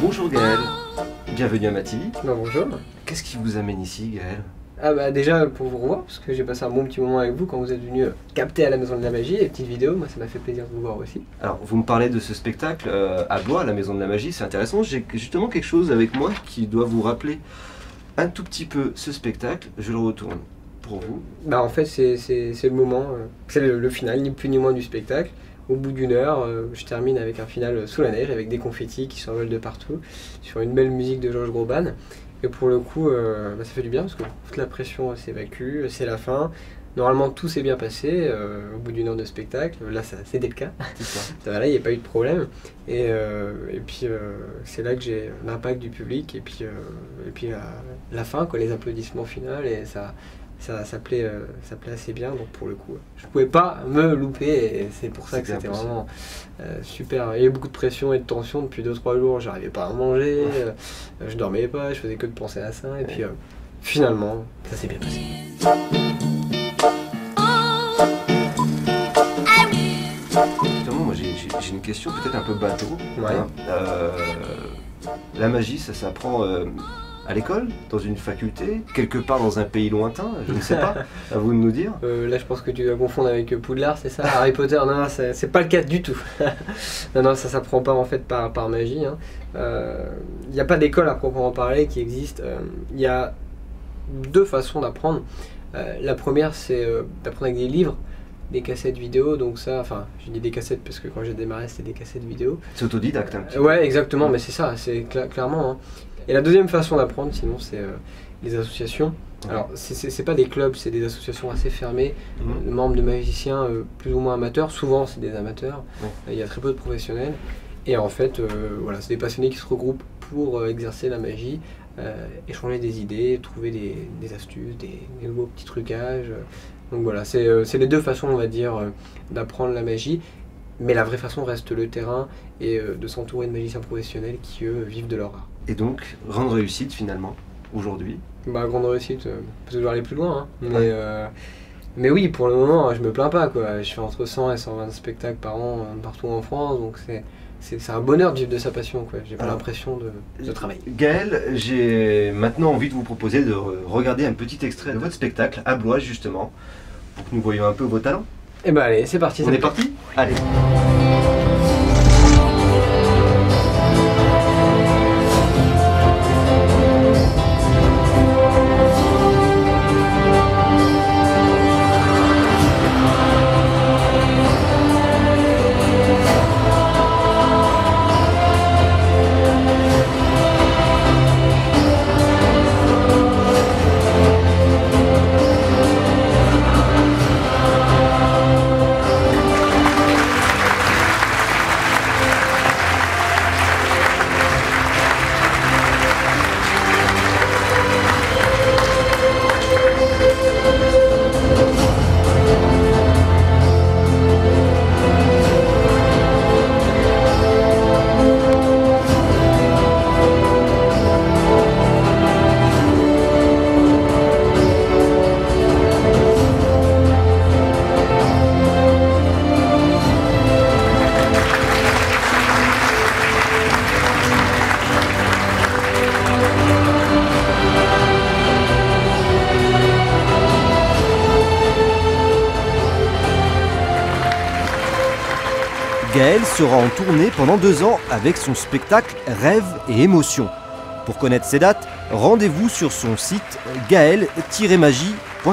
Bonjour Gaël, bienvenue à ma TV. Ben bonjour. Qu'est-ce qui vous amène ici Gaël? Ah bah déjà pour vous revoir, parce que j'ai passé un bon petit moment avec vous quand vous êtes venu capter à la Maison de la Magie, les petites vidéos, moi ça m'a fait plaisir de vous voir aussi. Alors vous me parlez de ce spectacle à Blois, à la Maison de la Magie, c'est intéressant, j'ai justement quelque chose avec moi qui doit vous rappeler un tout petit peu ce spectacle, je le retourne. Pour vous? Bah en fait c'est le moment, c'est le final, ni plus ni moins du spectacle. Au bout d'une heure, je termine avec un final sous la neige, avec des confettis qui s'envolent de partout, sur une belle musique de Georges Groban. Et pour le coup, ça fait du bien parce que toute la pression s'évacue, c'est la fin. Normalement tout s'est bien passé, au bout d'une heure de spectacle, là c'était le cas, il n'y a pas eu de problème. Et puis c'est là que j'ai l'impact du public et puis la fin, quoi, les applaudissements finaux et ça... Ça plaît assez bien, donc pour le coup, je pouvais pas me louper et c'est pour ça que c'était vraiment super. Il y a eu beaucoup de pression et de tension depuis 2-3 jours, j'arrivais pas à manger, je dormais pas, je faisais que de penser à ça et puis finalement, ça s'est bien passé. Justement, moi j'ai une question peut-être un peu bateau. Ouais. Hein. La magie, ça s'apprend... à l'école, dans une faculté, quelque part dans un pays lointain, je ne sais pas, à vous de nous dire. Là je pense que tu vas confondre avec Poudlard, c'est ça? Harry Potter, non, c'est pas le cas du tout. non, ça s'apprend pas en fait par magie. Il n'y a pas d'école à proprement parler qui existe. Il y a deux façons d'apprendre. La première c'est d'apprendre avec des livres, des cassettes vidéo, donc ça, enfin je dis des cassettes parce que quand j'ai démarré c'était des cassettes vidéo. C'est autodidacte un petit peu. Ouais exactement, mais c'est ça, c'est clairement. Hein. Et la deuxième façon d'apprendre, sinon, c'est les associations. Alors, c'est pas des clubs, c'est des associations assez fermées, membres de magiciens plus ou moins amateurs. Souvent, c'est des amateurs. Il y a très peu de professionnels. Et en fait, voilà, c'est des passionnés qui se regroupent pour exercer la magie, échanger des idées, trouver des astuces, des nouveaux petits trucages. Donc voilà, c'est les deux façons, on va dire, d'apprendre la magie. Mais la vraie façon reste le terrain et de s'entourer de magiciens professionnels qui, eux, vivent de leur art. Et donc, grande réussite finalement, aujourd'hui? Bah, grande réussite, peut-être que je vais aller plus loin, hein. Mais oui, pour le moment, je me plains pas, quoi. Je fais entre 100 et 120 spectacles par an partout en France, donc c'est un bonheur de vivre de sa passion, quoi. J'ai pas l'impression de travailler. Gaël, j'ai maintenant envie de vous proposer de regarder un petit extrait de votre spectacle à Blois, justement, pour que nous voyions un peu vos talents. Et bah allez, c'est parti. On est parti? Allez. Gaël sera en tournée pendant 2 ans avec son spectacle Rêves et émotions. Pour connaître ses dates, rendez-vous sur son site gael-magie.com.